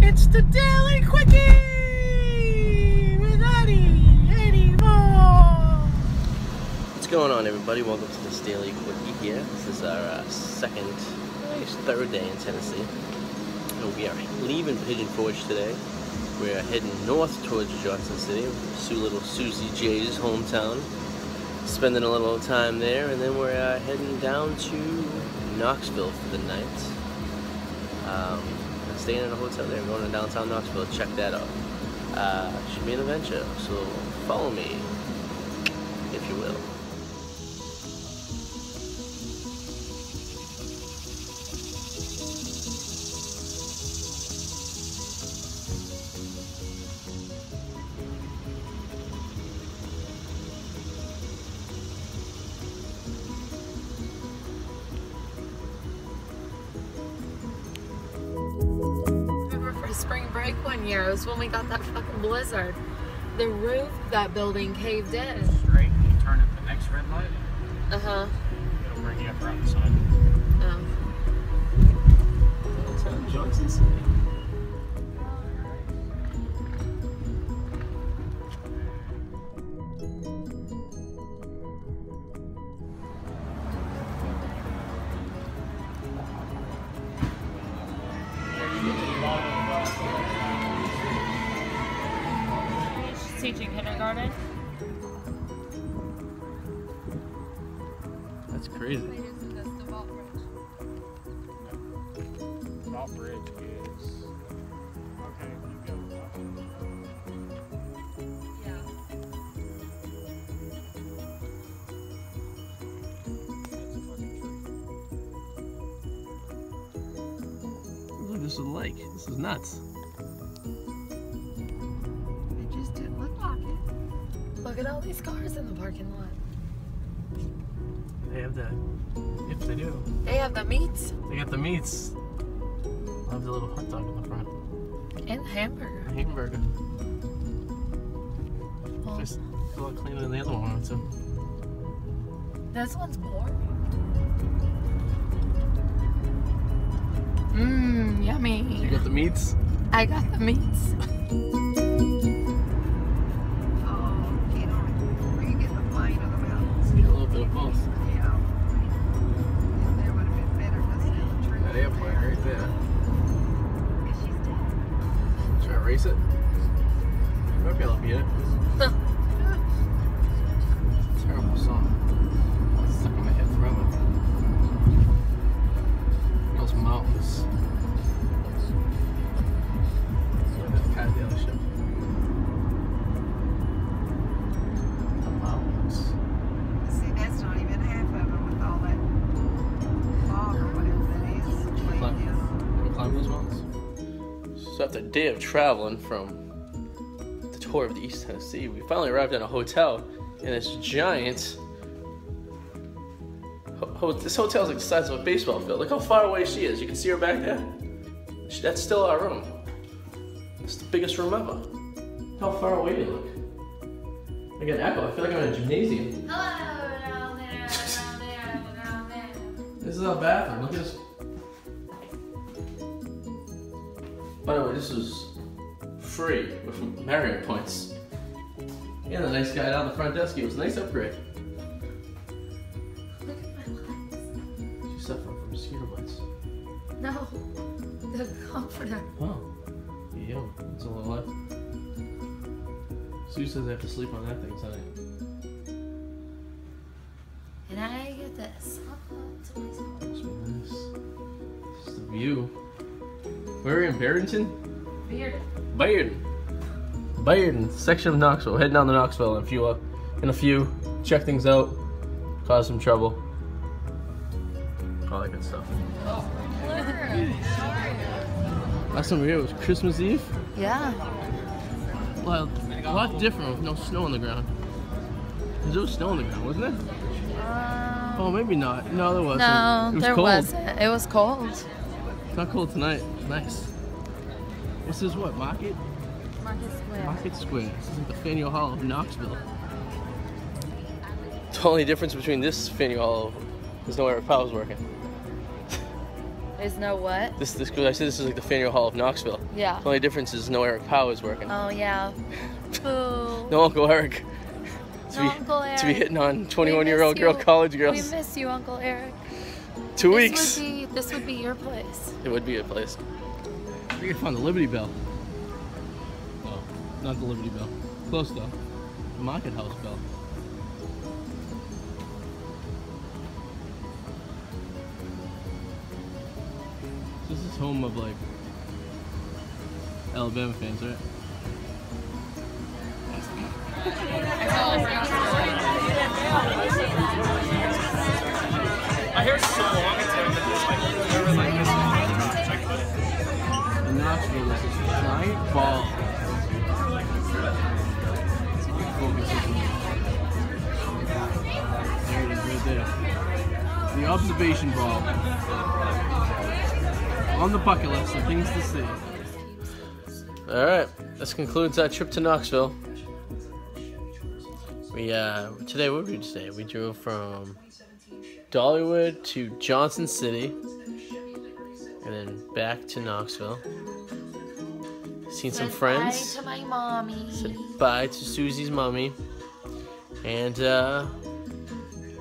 It's the Daily Quickie with Arty Moore. What's going on, everybody? Welcome to this Daily Quickie here. This is our third day in Tennessee. And we are leaving Pigeon Forge today. We are heading north towards Johnson City, little Susie J's hometown. Spending a little time there, and then we're heading down to Knoxville for the night. I'm staying in a hotel there. I'm going to downtown Knoxville. Check that out. Should be an adventure, so follow me, if you will. Spring break one year. It was when we got that fucking blizzard. The roof of that building caved in. Straight, you turn at the next red light. Uh-huh. It'll bring you up around the side. Oh. Downtown Johnson City. Teaching kindergarten. That's crazy. The Vault Bridge is okay. You go. Yeah. Look, this is a lake. This is nuts. Look at all these cars in the parking lot. They have the, if they do. They have the meats. They got the meats. I love the little hot dog in the front. And the hamburger. The hamburger. Well, there's a lot cleaner than the other one, too. This one's boring. Mmm, yummy. You got the meats? I got the meats. Race it. Might be able to beat it. Huh. It's a terrible song. It's stuck in my head forever. Those mountains. Look at that car dealership. The mountains. See, that's not even half of them with all that fog or whatever that is. Can we climb those mountains? So after a day of traveling from the tour of the East Tennessee, we finally arrived at a hotel in this giant... This hotel is like the size of a baseball field. Look how far away she is. You can see her back there? That's still our room. It's the biggest room ever. Look how far away they look. I got an echo. I feel like I'm in a gymnasium. Hello, down there, down there, down there. This is our bathroom. Look at this. By the way, this was free with Marriott points. And the nice guy down the front desk, it was a nice upgrade. Look at my legs. She suffered from mosquito bites. No, the comforter. Oh, yeah, it's a little light. Sue says I have to sleep on that thing tonight. And I get this. That's nice. This is the view. We're in Beardenton? Bearden, section of Knoxville. We're heading down to Knoxville in a few. Check things out. Cause some trouble. All that good stuff. Oh. Last time we were here was Christmas Eve? Yeah. Well, a lot different with no snow on the ground. There was snow on the ground, wasn't there? Oh, maybe not. No, there wasn't. No, there wasn't. It was cold. It's not cold tonight. Nice. This is what? Market? Market Square. Market Square. This is like the Faneuil Hall of Knoxville. The only difference between this Faneuil Hall is no Eric Powell's working. There's no what? This I said this is like the Faneuil Hall of Knoxville. Yeah. The only difference is no Eric Powell is working. Oh yeah. Boo. No Uncle Eric. To be hitting on 21-year-old college girls. We miss you, Uncle Eric. 2 weeks. This would be your place. It would be a place. We could find the Liberty Bell. Oh, not the Liberty Bell. Close though. The Market House Bell. So this is home of like Alabama fans, right? I hear so long it's going to this never like this long. In Knoxville, this is a giant ball. There it is, right there. The observation ball. On the bucket list of things to see. Alright, this concludes our trip to Knoxville. We, today, what did we do today? We drove from Dollywood to Johnson City, and then back to Knoxville. Seen some friends. Bye to my mommy. Said bye to Susie's mommy. And,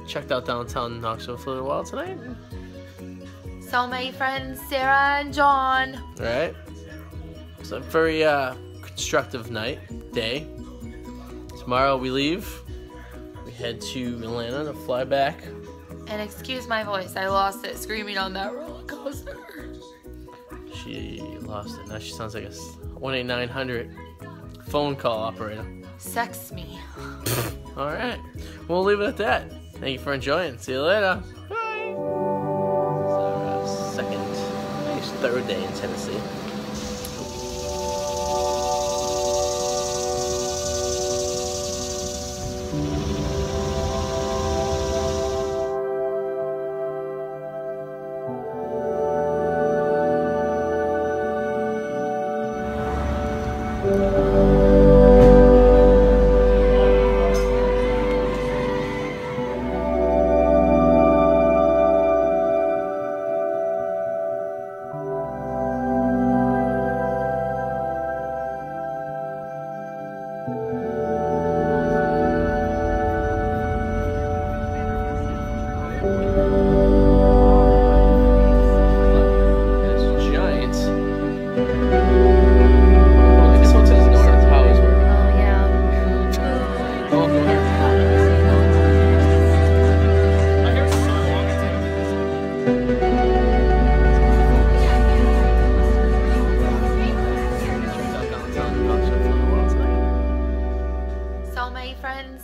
checked out downtown Knoxville for a little while tonight. So my friends, Sarah and John. Right. It's a very, constructive night, day. Tomorrow we leave. We head to Atlanta to fly back. And excuse my voice, I lost it screaming on that roller coaster. She lost it. Now she sounds like a 1-800-900 phone call operator. Sex me. Alright. We'll leave it at that. Thank you for enjoying. See you later. Bye. This is our third day in Tennessee.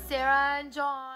Sarah and John.